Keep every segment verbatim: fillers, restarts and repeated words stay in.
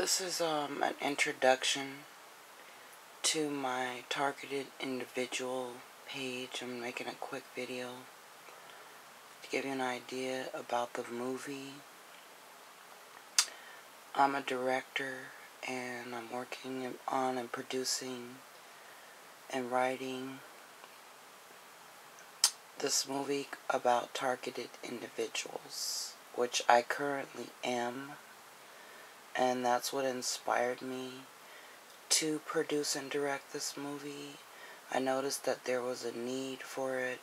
This is um, an introduction to my Targeted Individual page. I'm making a quick video to give you an idea about the movie. I'm a director and I'm working on and producing and writing this movie about targeted individuals, which I currently am. And that's what inspired me to produce and direct this movie. I noticed that there was a need for it.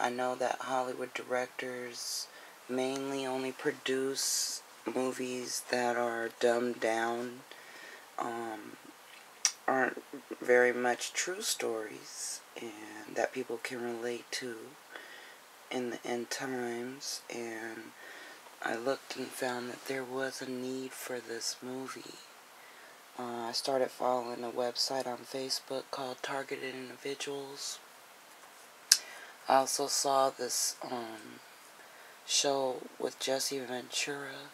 I know that Hollywood directors mainly only produce movies that are dumbed down, um, aren't very much true stories, and that people can relate to in the end times. And I looked and found that there was a need for this movie. Uh, I started following a website on Facebook called Targeted Individuals. I also saw this um, show with Jesse Ventura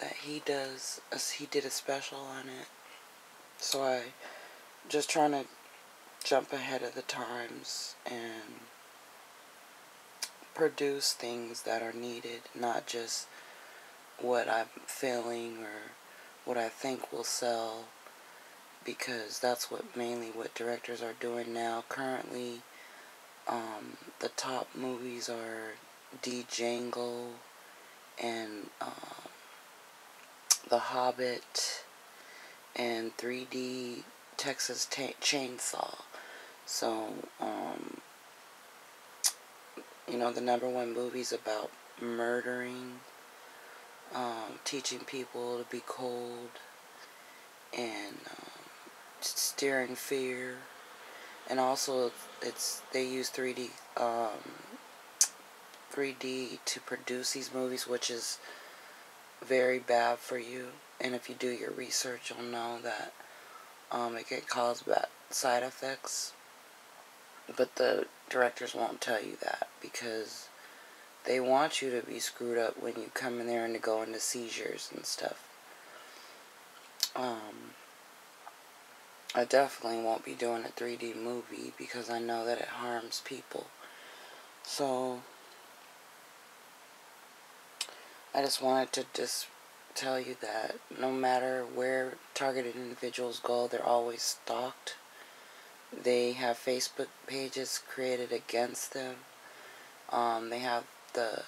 that he does. He did a special on it. So I just trying to jump ahead of the times and produce things that are needed, not just what I'm feeling or what I think will sell, because that's what mainly what directors are doing now. Currently, um, the top movies are Django and uh, The Hobbit and three D Texas Chainsaw. So, um, you know, the number one movie's about murdering, um, teaching people to be cold, and um, steering fear. And also, it's they use three D, um, three D to produce these movies, which is very bad for you. And if you do your research, you'll know that um, it can cause bad side effects. But the directors won't tell you that, because they want you to be screwed up when you come in there and to go into seizures and stuff. Um, I definitely won't be doing a three D movie, because I know that it harms people. So I just wanted to just tell you that no matter where targeted individuals go, they're always stalked. They have Facebook pages created against them. Um, they have the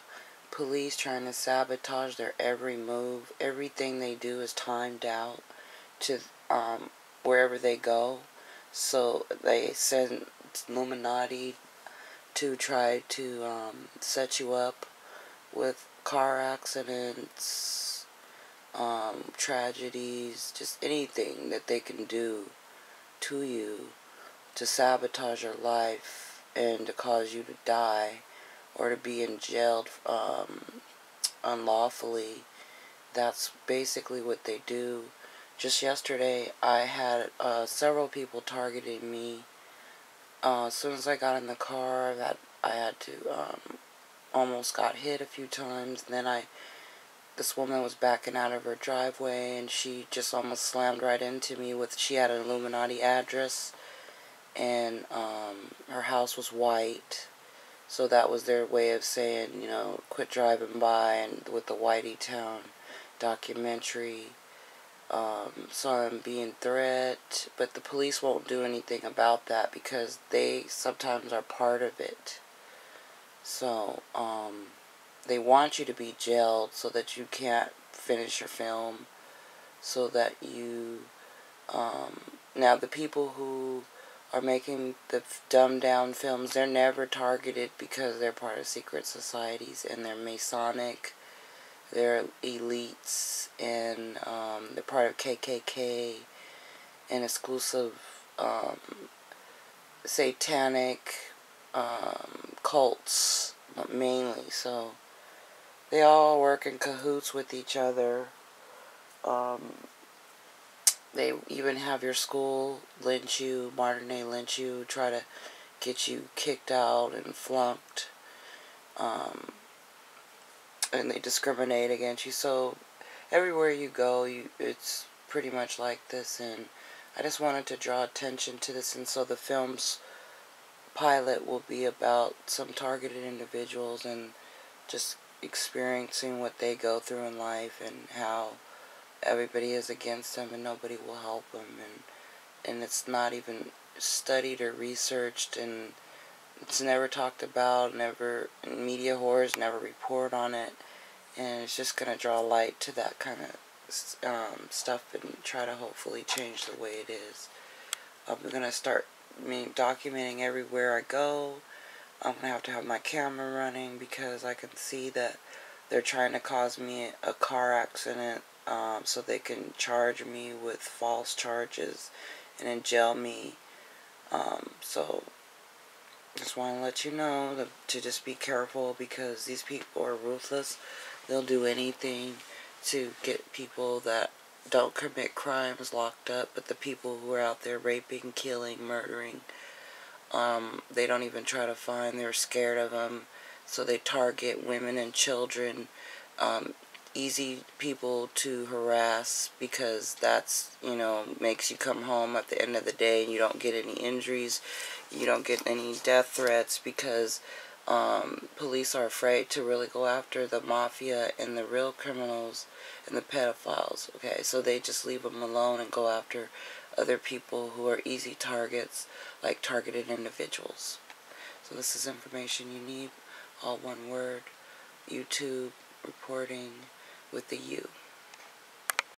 police trying to sabotage their every move. Everything they do is timed out to um, wherever they go. So they send Illuminati to try to um, set you up with car accidents, um, tragedies, just anything that they can do to you to sabotage your life and to cause you to die or to be in jail um, unlawfully. That's basically what they do. Just yesterday, I had uh, several people targeting me. Uh, as soon as I got in the car, that I had to um, almost got hit a few times. And then I, this woman was backing out of her driveway, and she just almost slammed right into me. With she had an Illuminati address. And um, her house was white, so that was their way of saying, you know, quit driving by. And with the Whitey Town documentary, um, saw him being threat, but the police won't do anything about that, because they sometimes are part of it. So um, they want you to be jailed so that you can't finish your film, so that you um, now the people who are making the dumbed down films, they're never targeted, because they're part of secret societies, and they're Masonic, they're elites, and um, they're part of K K K and exclusive um, satanic um, cults mainly. So they all work in cahoots with each other. Um, They even have your school lynch you, modern day lynch you, try to get you kicked out and flunked. Um, and they discriminate against you. So everywhere you go, you, it's pretty much like this, and I just wanted to draw attention to this, and so the film's pilot will be about some targeted individuals and just experiencing what they go through in life and how everybody is against them and nobody will help them, and and it's not even studied or researched, and it's never talked about, never media whores never report on it, and it's just going to draw light to that kind of um, stuff and try to hopefully change the way it is. I'm going to start I mean, documenting everywhere I go. I'm going to have to have my camera running because I can see that they're trying to cause me a car accident um, so they can charge me with false charges and then jail me. Um, so just want to let you know that, to just be careful, because these people are ruthless. They'll do anything to get people that don't commit crimes locked up, but the people who are out there raping, killing, murdering, um, they don't even try to find. They're scared of them, so they target women and children, um, easy people to harass, because that's, you know, makes you come home at the end of the day and you don't get any injuries, you don't get any death threats, because um, police are afraid to really go after the mafia and the real criminals and the pedophiles, okay? So they just leave them alone and go after other people who are easy targets, like targeted individuals. So this is information you need, all one word, YouTube reporting with the U.